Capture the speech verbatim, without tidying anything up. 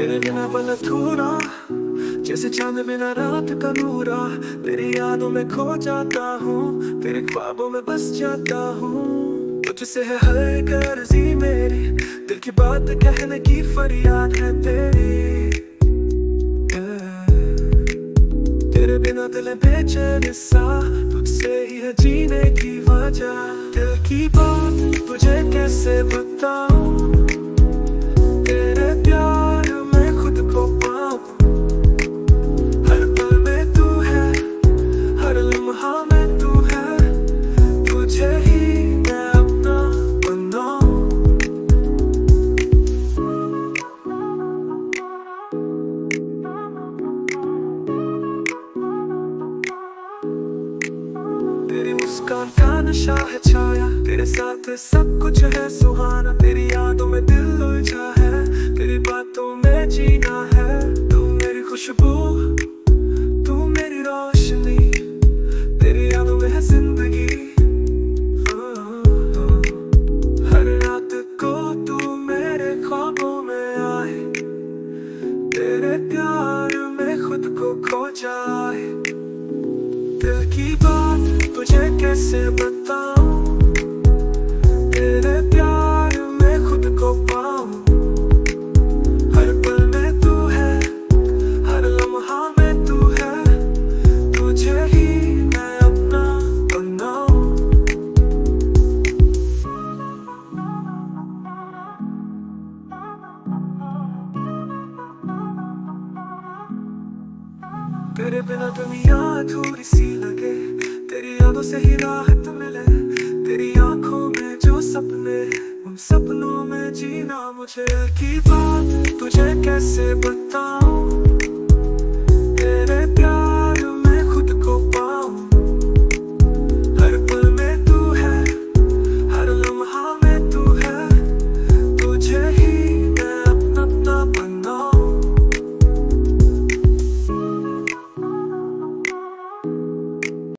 तेरे बिना पल अधूरा, जैसे चांद बिना रात का नूरा। तेरी यादों में खो जाता हूँ, तेरे ख्वाबों में बस जाता हूँ। तुझसे है हर एक अर्ज़ी मेरी, दिल की बात कहने की फरियाद है तेरी। तेरे बिना दिल बेचैन सा, तुझसे ही है जीने की वजह। दिल की बात तुझे कैसे बताऊँ, तेरे प्यार में खुद को पाऊं। हर पल में तू है, हर लम्हा में तू है। तुझे ही मैं अपना बनाऊं। तेरी मुस्कान का नशा है छाया, तेरे साथ सब कुछ है सुहाना। तेरी यादों में दिल उलझा है, तेरी बातों में जीना है। तू मेरी खुशबू, तू मेरी रोशनी, तेरी यादों में है जिंदगी। हर रात को तू मेरे ख्वाबों में आए, तेरे प्यार में खुद को खो जाए। दिल की बात तुझे कैसे बताऊं, तेरे प्यार में खुद को पाऊं। तेरे बिना दुनिया अधूरी सी लगे, तेरी यादों से ही राहत मिले। तेरी आंखों में जो सपने, उन सपनों में जीना मुझे। की बात तुझे कैसे बताऊं।